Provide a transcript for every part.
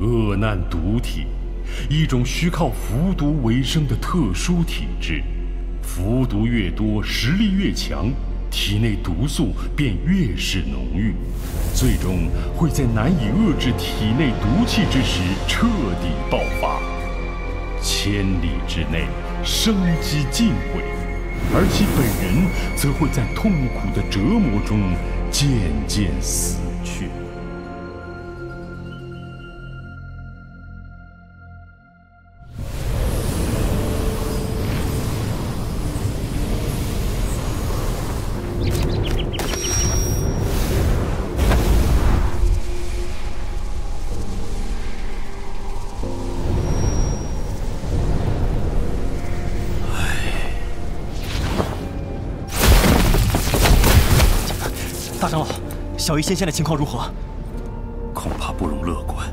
恶难毒体，一种需靠服毒为生的特殊体质。服毒越多，实力越强，体内毒素便越是浓郁，最终会在难以遏制体内毒气之时彻底爆发。千里之内，生机尽毁，而其本人则会在痛苦的折磨中渐渐死去。 小医仙现在情况如何？恐怕不容乐观。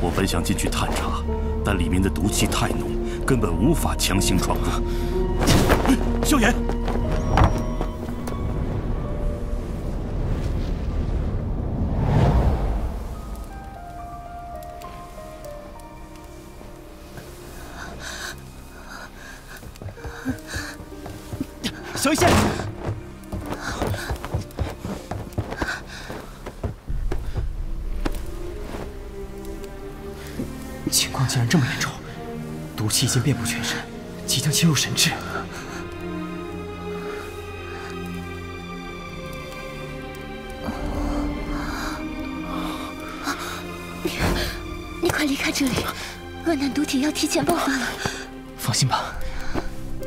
我本想进去探查，但里面的毒气太浓，根本无法强行闯入。萧炎，小医仙。 竟然这么严重，毒气已经遍布全身，即将侵入神智。你快离开这里！恶难毒体要提前爆发了。放心吧，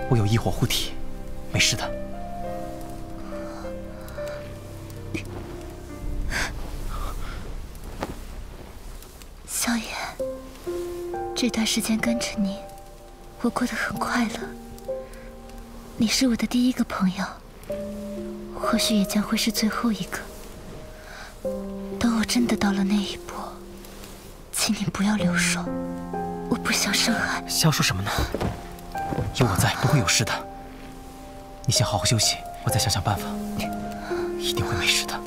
我有异火护体，没事的。萧炎。 这段时间跟着你，我过得很快乐。你是我的第一个朋友，或许也将会是最后一个。等我真的到了那一步，请你不要留手，我不想伤害。瞎说什么呢？有我在，不会有事的。你先好好休息，我再想想办法，一定会没事的。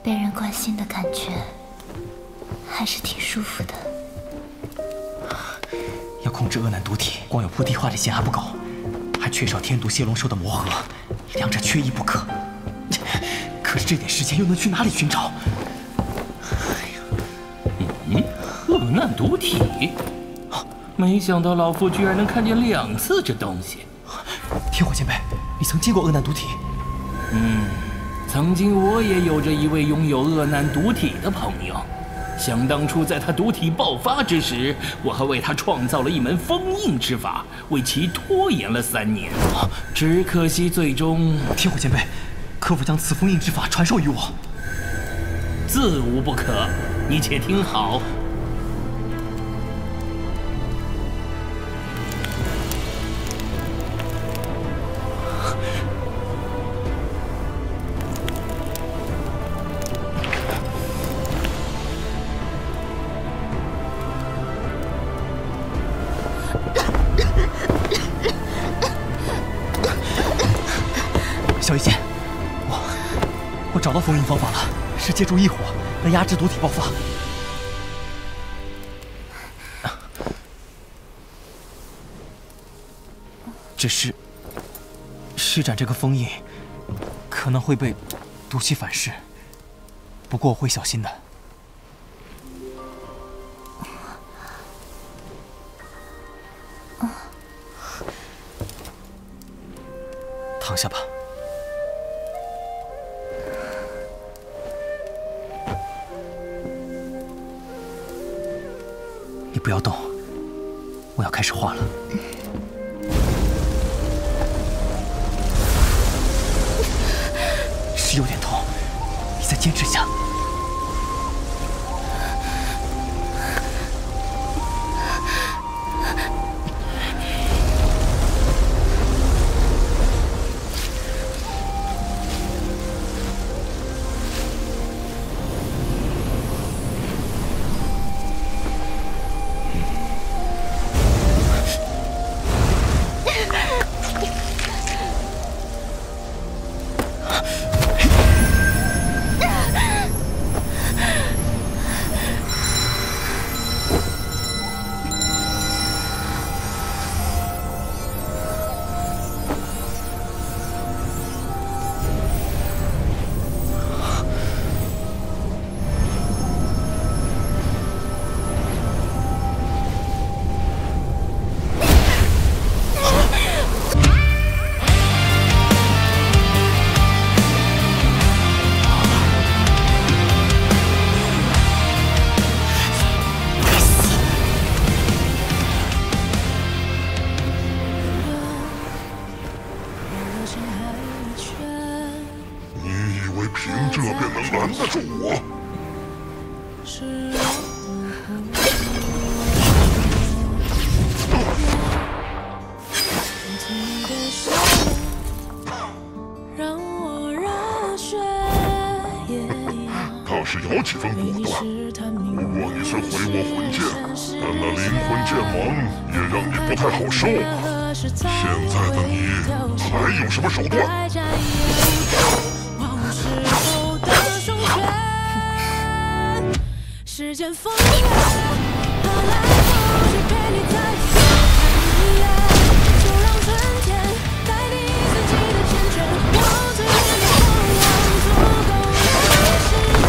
被人关心的感觉还是挺舒服的。要控制恶难毒体，光有菩提化力剑还不够，还缺少天毒蝎龙兽的磨合，两者缺一不可。可是这点时间又能去哪里寻找？恶难毒体，没想到老夫居然能看见2次这东西。天火前辈，你曾见过恶难毒体？曾经我也有着一位拥有恶难毒体的朋友，想当初在他毒体爆发之时，我还为他创造了一门封印之法，为其拖延了3年。只可惜最终……天火前辈，可否将此封印之法传授于我？自无不可，你且听好。 找到封印方法了，是借助异火来压制毒体爆发。只是施展这个封印，可能会被毒气反噬。不过我会小心的。躺下吧。 你不要动，我要开始画了。是有点痛，你再坚持一下。住我！倒是有几分果断。不过你虽毁我魂剑，但那灵魂剑芒也让你不太好受。现在的你还有什么手段？ 时间风吹，跑来跑去陪你在身边。就让春天代替自己的缱绻，我最愿的梦想足够让世界变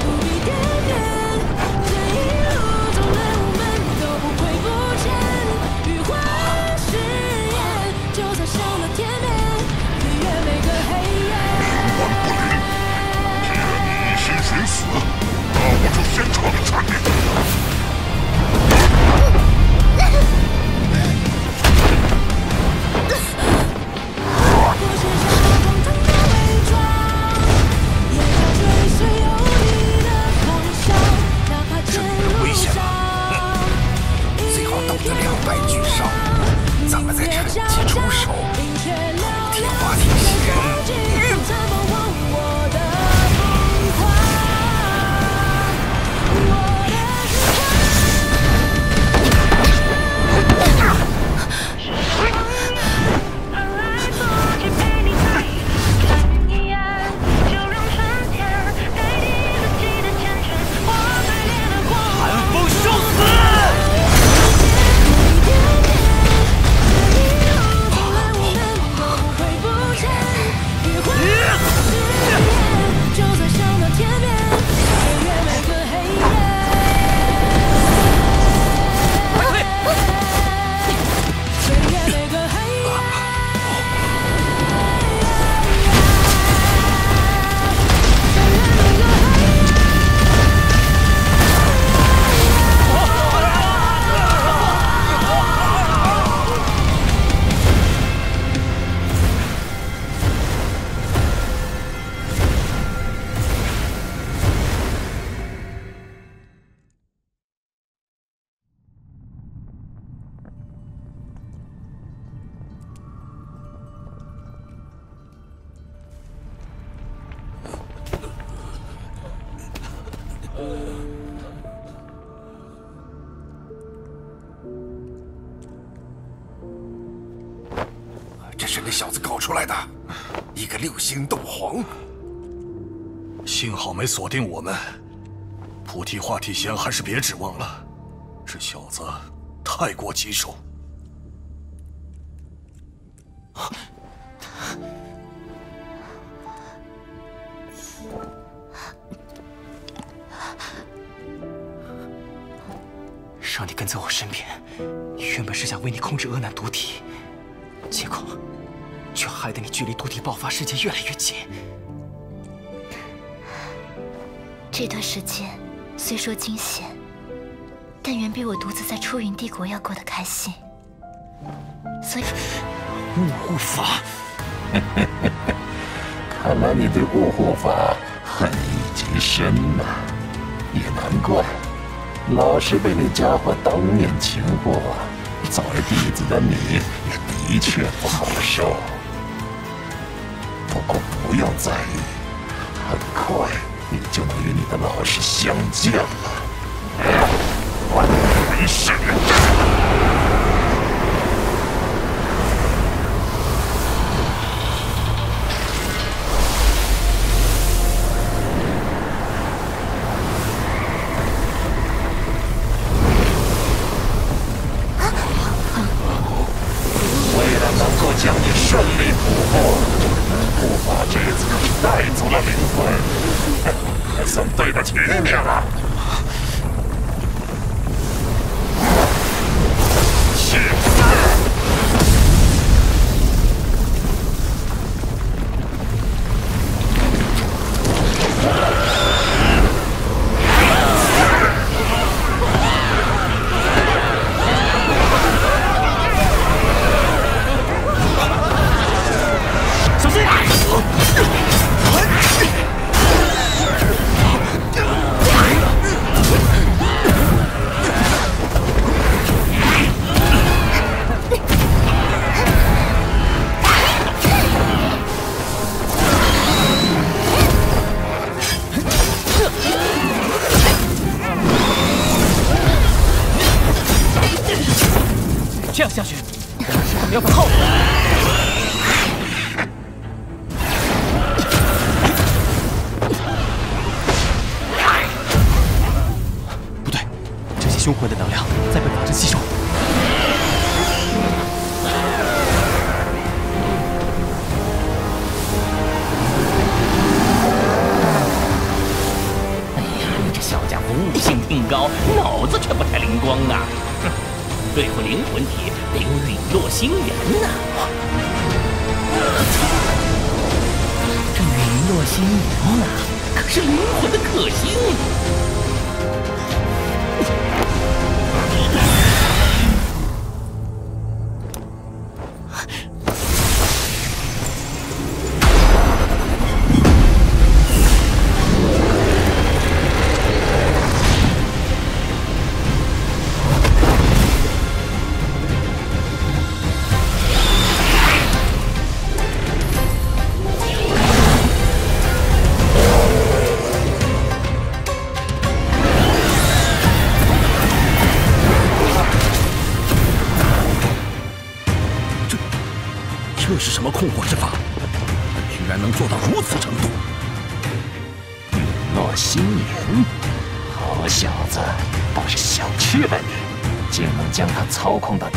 得永远。这一秒钟，我们都不会不见。你的誓言，就算相隔天涯，你远离了黑夜。 这是那小子搞出来的，一个六星斗皇。幸好没锁定我们，菩提化体仙还是别指望了，这小子太过棘手。让你跟在我身边，原本是想为你控制阿难毒体。 结果，却害得你距离毒体爆发时间越来越近。这段时间虽说惊险，但远比我独自在出云帝国要过得开心。所以，误法，看来你对过火法恨意极深呐、啊，也难怪，老是被那家伙当面擒获。作为弟子的你，也的确不好受。不过不要在意，很快你就能与你的老师相见了。没事。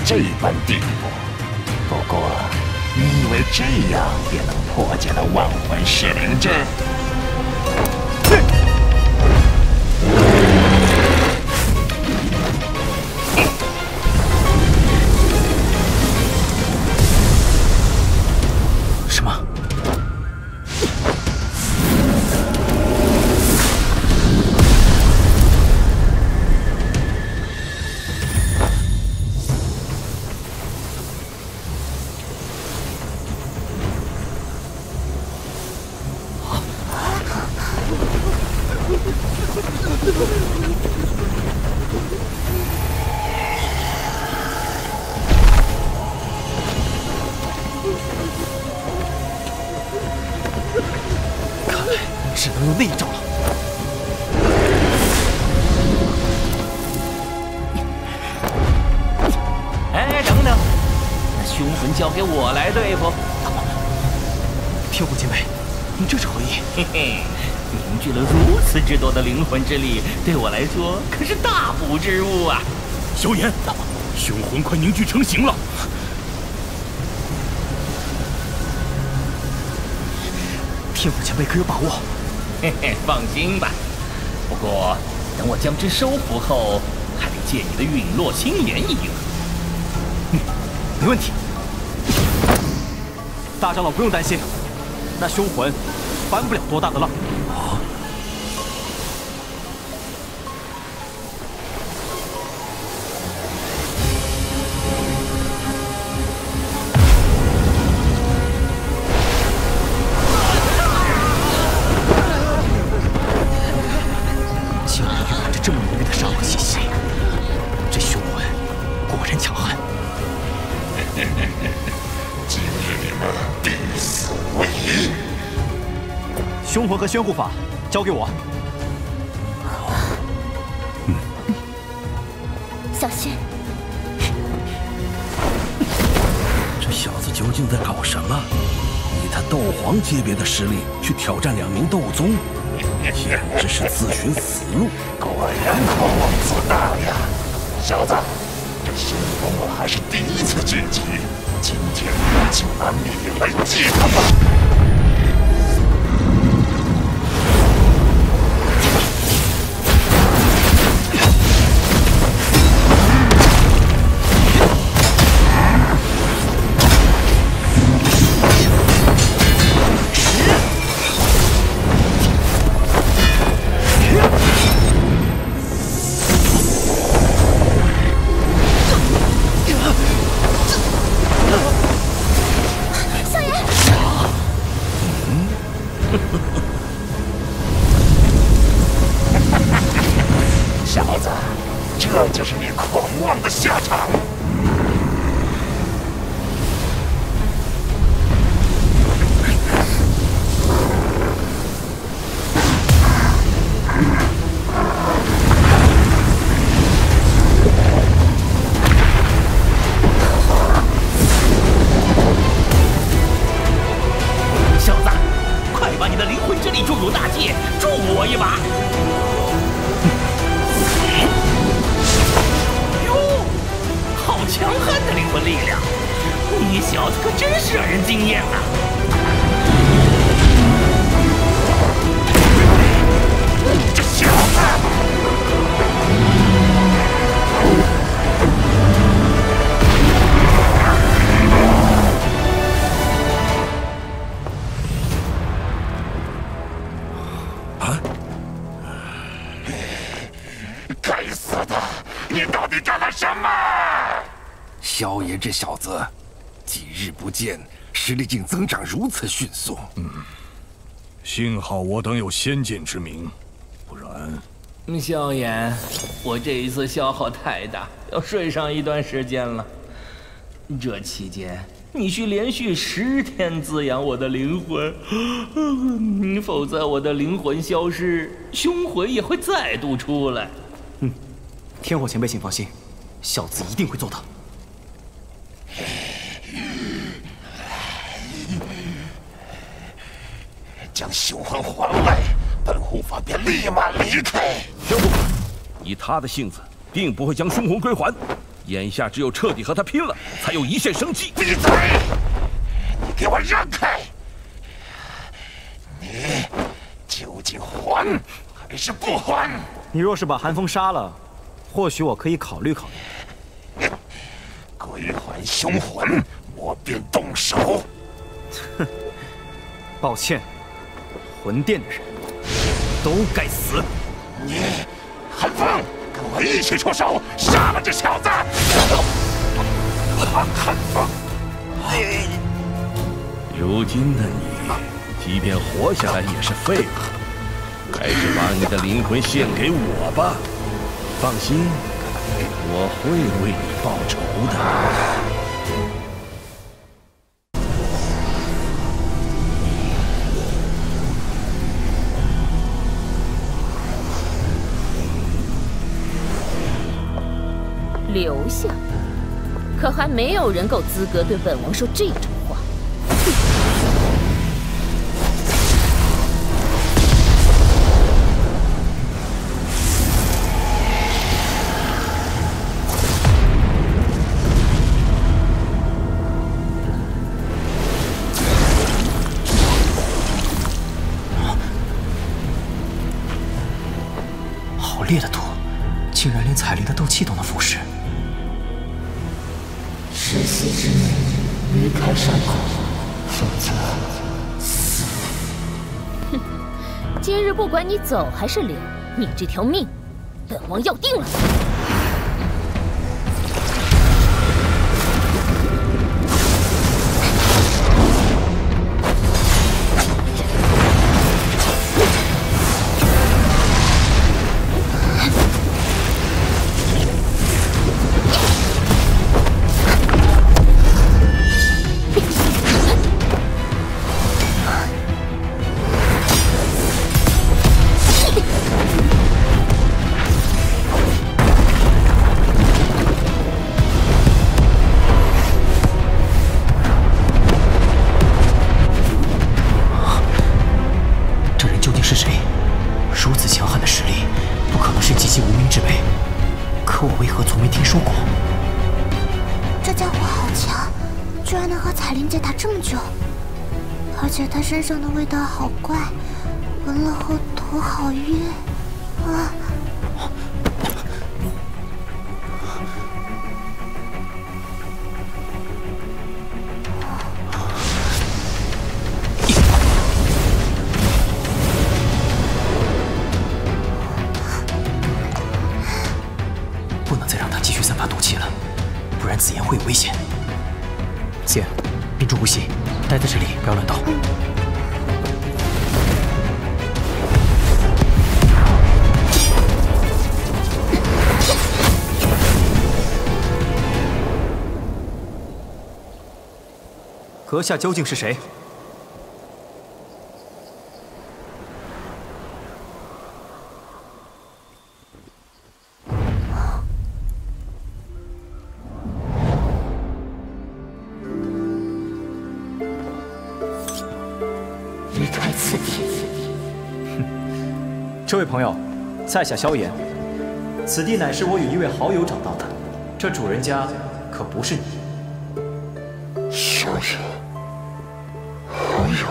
这般地步，不过你以为这样也能破解了万魂噬灵阵？什么？灵魂之力对我来说可是大补之物啊！萧炎，雄魂快凝聚成型了。天府前辈可有把握？嘿嘿，放心吧。不过等我将之收服后，还得借你的陨落心炎一用。嗯，没问题。大长老不用担心，那凶魂翻不了多大的浪。凶魂和宣护法交给我。好，小心！这小子究竟在搞什么？以他斗皇级别的实力去挑战2名斗宗，简直是自寻死路。果然狂妄自大呀，小子！ 神风，我还是第一次晋级，今天就拿你来祭他吧！这小子，几日不见，实力竟增长如此迅速。幸好我等有先见之明，不然……萧炎，我这一次消耗太大，要睡上一段时间了。这期间，你需连续10天滋养我的灵魂，否则我的灵魂消失，凶魂也会再度出来。天火前辈，请放心，小子一定会做到。 将雄魂还来，本护法便立马离开。天虎，以他的性子，定不会将凶魂归还。眼下只有彻底和他拼了，才有一线生机。闭嘴！你给我让开！你究竟还还是不还？你若是把寒风杀了，或许我可以考虑考虑。归还凶魂，我便动手。哼，抱歉。 魂殿的人都该死！你，寒风，跟我一起出手，杀了这小子！寒风，如今的你，即便活下来也是废物，还是把你的灵魂献给我吧。放心，我会为你报仇的。 留下，可还没有人够资格对本王说这种话。好烈的毒，竟然连彩铃的斗气都能腐蚀。 十息之内离开山谷，否则死。哼，今日不管你走还是留，你这条命，本王要定了。为何从没听说过？这家伙好强，居然能和彩铃姐打这么久，而且他身上的味道好怪，闻了后头好晕啊！危险！姐，屏住呼吸，待在这里，不要乱动。阁下究竟是谁？这位朋友，在下萧炎，此地乃是我与一位好友找到的，这主人家可不是你。萧炎，好友，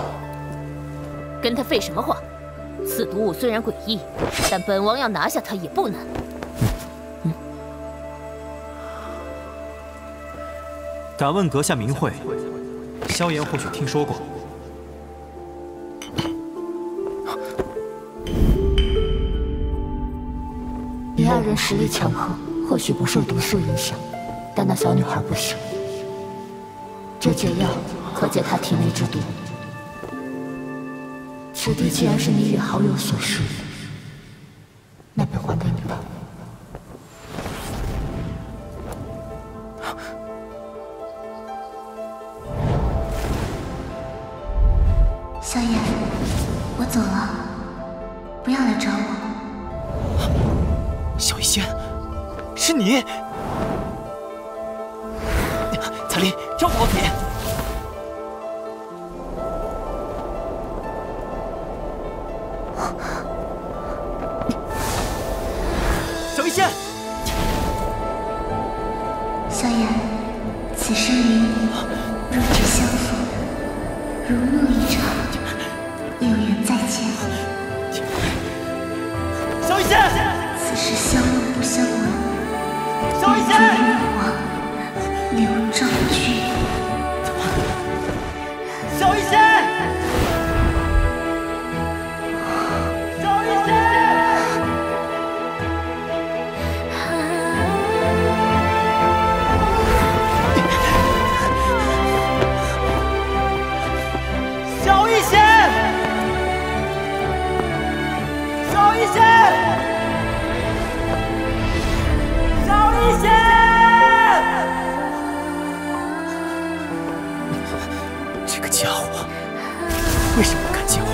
跟他废什么话？此毒物虽然诡异，但本王要拿下它也不难。敢问阁下名讳？萧炎或许听说过。 你二人实力强横，或许不受毒素影响，但那小女孩不行。这解药可解她体内之毒。此地既然是你与好友所需，那便还给你吧。萧炎，我走了，不要来找我。 小医仙，是你！彩铃，跳过你！小医仙，萧炎，此生与你若只相逢，如梦一场，有缘再见。小医仙。 是相忘不相忘，萧医仙，我流照君。萧医仙，萧医仙，萧医仙，萧医仙。 这个家伙为什么敢见我？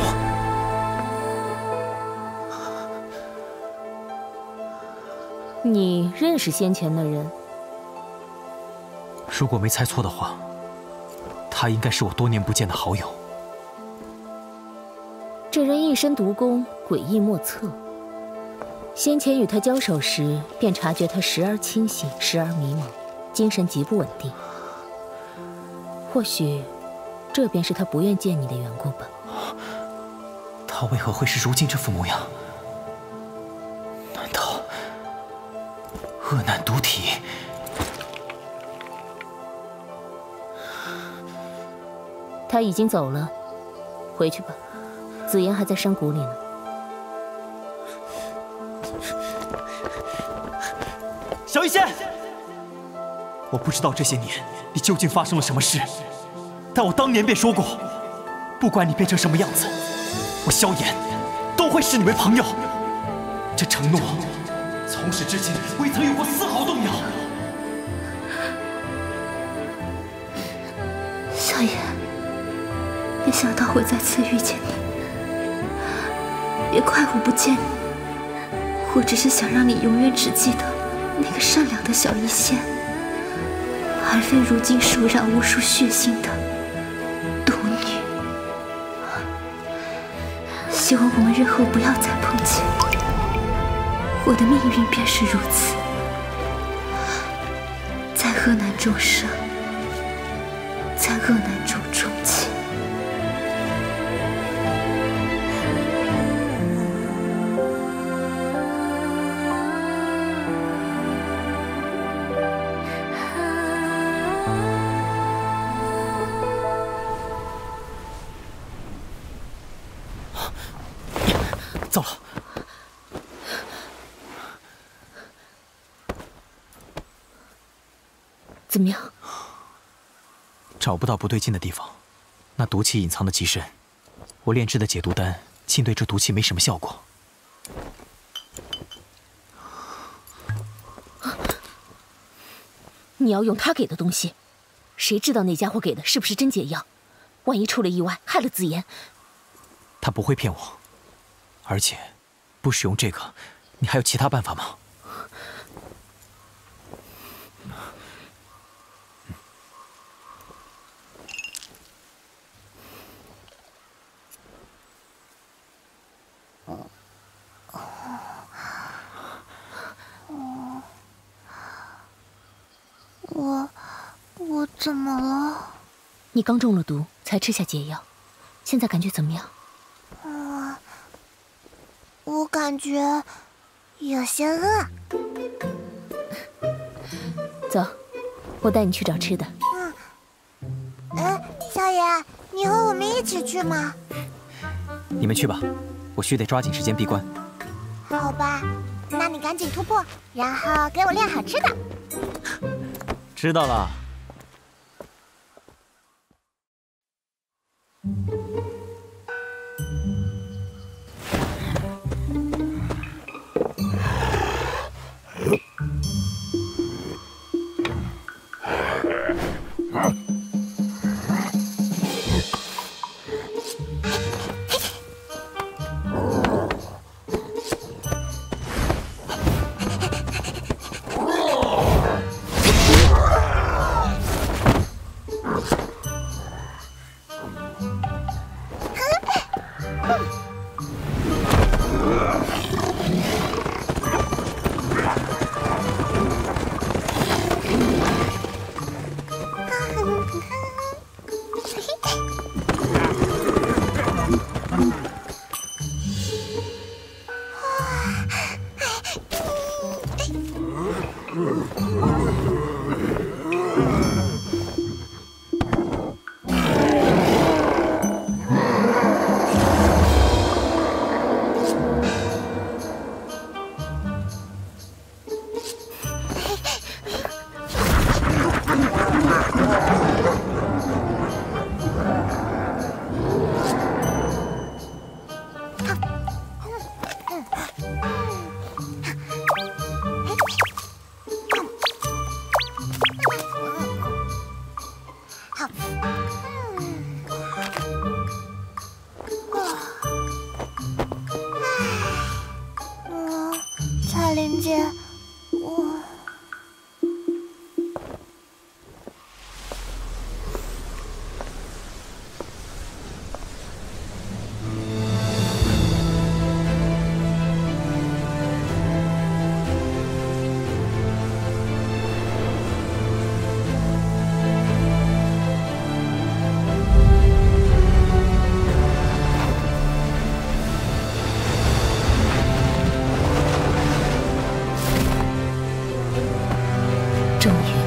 你认识先前的人？如果没猜错的话，他应该是我多年不见的好友。这人一身毒功，诡异莫测。 先前与他交手时，便察觉他时而清醒，时而迷茫，精神极不稳定。或许，这便是他不愿见你的缘故吧。他为何会是如今这副模样？难道恶难毒体？他已经走了，回去吧。紫妍还在山谷里呢。 小医仙，我不知道这些年你究竟发生了什么事，但我当年便说过，不管你变成什么样子，我萧炎都会视你为朋友。这承诺，从始至今未曾有过丝毫动摇。萧炎，没想到会再次遇见你，别怪我不见你，我只是想让你永远只记得。 那个善良的小医仙，而非如今手染无数血腥的毒女。希望我们日后不要再碰见。我的命运便是如此，恶难终生，在恶难中终结。糟了！ 怎么样？找不到不对劲的地方，那毒气隐藏的极深。我炼制的解毒丹，竟对这毒气没什么效果。啊！你要用他给的东西，谁知道那家伙给的是不是真解药？万一出了意外，害了紫妍。他不会骗我，而且，不使用这个，你还有其他办法吗？ 我怎么了？你刚中了毒，才吃下解药，现在感觉怎么样？我感觉有些饿。走，我带你去找吃的。哎，小野，你和我们一起去吗？你们去吧，我需得抓紧时间闭关。好吧，那你赶紧突破，然后给我炼好吃的。知道了。 终于。